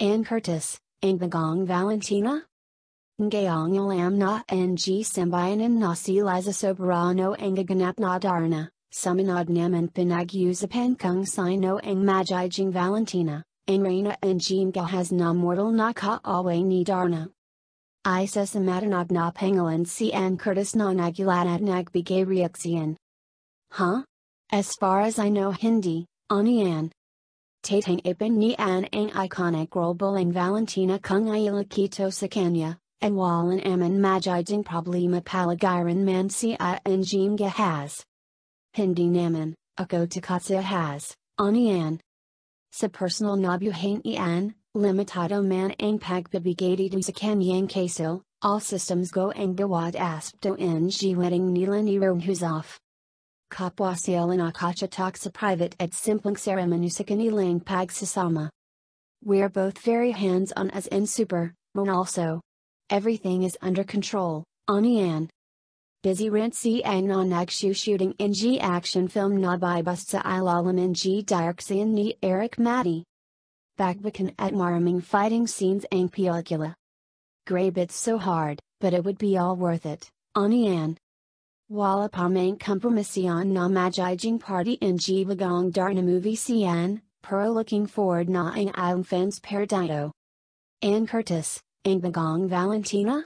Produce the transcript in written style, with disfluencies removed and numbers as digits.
Anne Curtis, ang bagong Valentina? Ngayong alam na ng sambayanan na si Liza Soberano ang gaganap na Darna, sumunod naman pinag-usapan kung sino ang magiging Valentina, ang reyna ng gahas na mortal na kaaway ni Darna. Isa sa matanog na pangalan si Anne Curtis na nagulat at nagbigay reaksyon. Huh? As far as I know hindi, ani Anne. Tatang ipin ni Anne ang iconic role bilang Valentina kung ilakito sa kanya, and walan aman magiging problema paligiran man siya ang gahas. Hindi naman, ako takatsa has, ani Anne. Sa personal nabuhay ni Anne, limitado man ang pagbibigay sa kanyang kaso, all systems go ang gawad aspto ng wedding nila ni Erwan Heusaff. Kapwa sila nakachatak sa private at simpleng ceremony sa kanilang pagsasama. We're both very hands-on as in super, and also. Everything is under control, ani Anne. Busy rin si Anne na nagsushooting ng action film na Buy Bust sa ilalim ng direksyon ni Erik Matti. Bakbakan at maraming fighting scenes ang pelikula. Grabe it's so hard, but it would be all worth it, ani Anne. Wala pa mang kompromisyon na magiging party ng bagong Darna movie si Anne, pero looking forward na ang iyong fans perdido. Anne Curtis, ang bagong Valentina?